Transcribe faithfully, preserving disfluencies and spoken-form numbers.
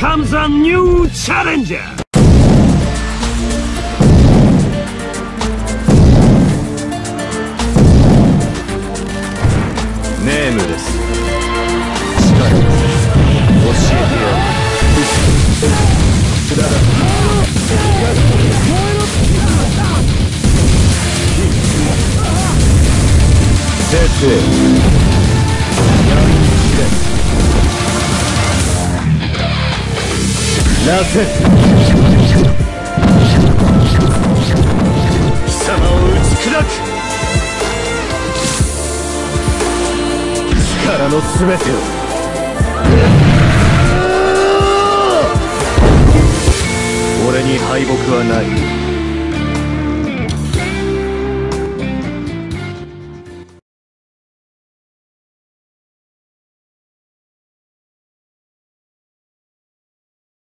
Comes a new challenger! Nameless. That's it. That's it!